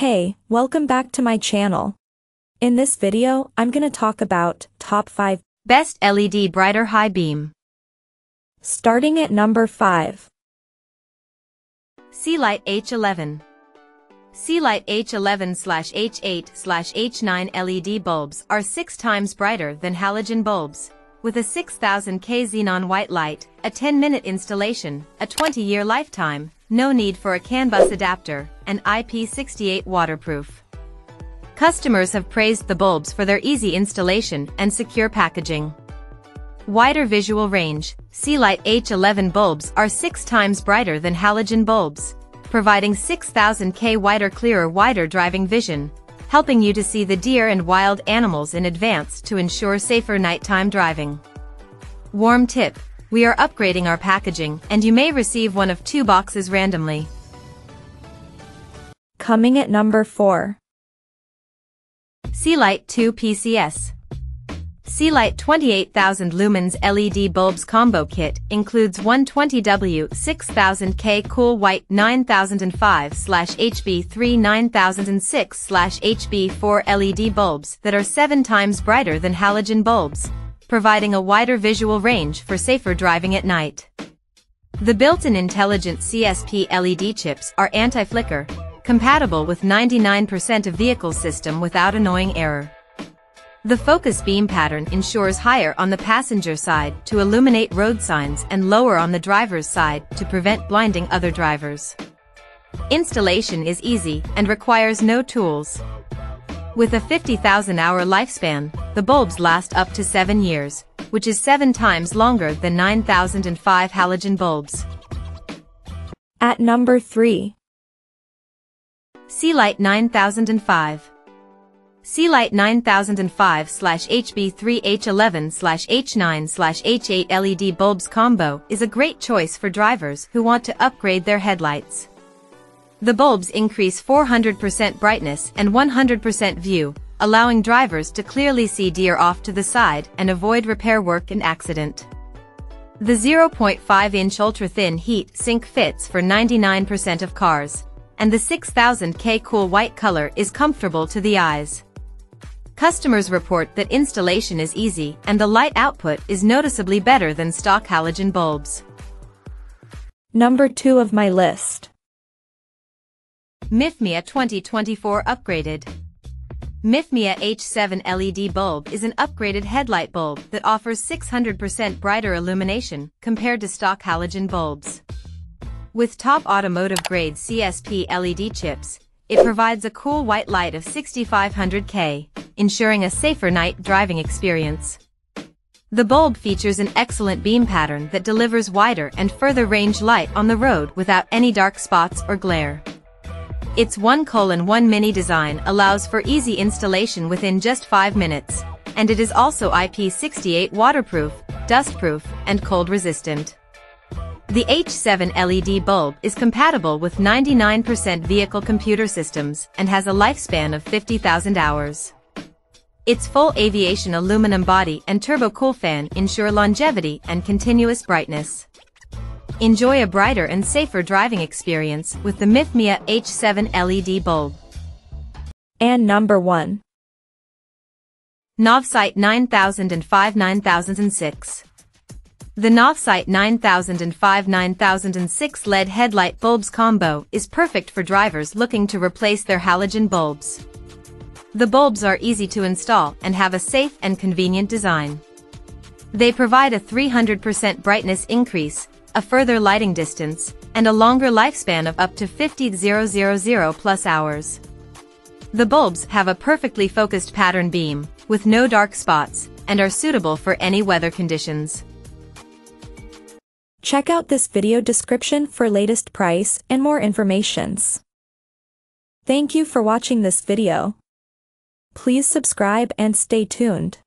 Hey, welcome back to my channel. In this video, I'm gonna talk about top 5 best LED brighter high beam. Starting at number 5. SEALIGHT H11. SEALIGHT H11/H8/H9 LED bulbs are 6 times brighter than halogen bulbs, with a 6000 K xenon white light, a 10-minute installation, a 20-year lifetime, no need for a CAN bus adapter, and IP68 waterproof. Customers have praised the bulbs for their easy installation and secure packaging. Wider visual range, SEALIGHT H11 bulbs are 6 times brighter than halogen bulbs, providing 6000 K wider, clearer, wider driving vision, helping you to see the deer and wild animals in advance to ensure safer nighttime driving. Warm tip: we are upgrading our packaging and you may receive one of 2 boxes randomly. Coming at number 4. SEALIGHT 2 PCS. SEALIGHT 28,000 lumens LED bulbs combo kit includes 120W 6000K cool white 9005/HB3 9006/HB4 LED bulbs that are 7 times brighter than halogen bulbs, providing a wider visual range for safer driving at night. The built-in intelligent CSP LED chips are anti-flicker, compatible with 99% of vehicle system without annoying error. The focus beam pattern ensures higher on the passenger side to illuminate road signs and lower on the driver's side to prevent blinding other drivers. Installation is easy and requires no tools. With a 50,000-hour lifespan, the bulbs last up to 7 years, which is 7 times longer than 9005 halogen bulbs. At number 3. SEALIGHT 9005. SEALIGHT 9005/HB3/H11/H9/H8 LED bulbs combo is a great choice for drivers who want to upgrade their headlights. The bulbs increase 400% brightness and 100% view, allowing drivers to clearly see deer off to the side and avoid repair work and accident. The 0.5-inch ultra-thin heat sink fits for 99% of cars, and the 6000K cool white color is comfortable to the eyes. Customers report that installation is easy and the light output is noticeably better than stock halogen bulbs. Number 2 of my list. MIFMIA 2024 upgraded. MIFMIA H7 LED bulb is an upgraded headlight bulb that offers 600% brighter illumination compared to stock halogen bulbs. With top automotive-grade CSP LED chips, it provides a cool white light of 6500 K, ensuring a safer night driving experience. The bulb features an excellent beam pattern that delivers wider and further range light on the road without any dark spots or glare. Its 1:1 mini design allows for easy installation within just 5 minutes, and it is also IP68 waterproof, dustproof, and cold resistant. The H7 LED bulb is compatible with 99% vehicle computer systems and has a lifespan of 50,000 hours. Its full aviation aluminum body and turbo-cool fan ensure longevity and continuous brightness. Enjoy a brighter and safer driving experience with the MIFMIA H7 LED bulb. And number 1. NOVSIGHT 9005/9006. The NOVSIGHT 9005/9006 LED headlight bulbs combo is perfect for drivers looking to replace their halogen bulbs. The bulbs are easy to install and have a safe and convenient design. They provide a 300% brightness increase, a further lighting distance, and a longer lifespan of up to 50,000+ hours. The bulbs have a perfectly focused pattern beam, with no dark spots, and are suitable for any weather conditions. Check out this video description for latest price and more informations. Thank you for watching this video. Please subscribe and stay tuned.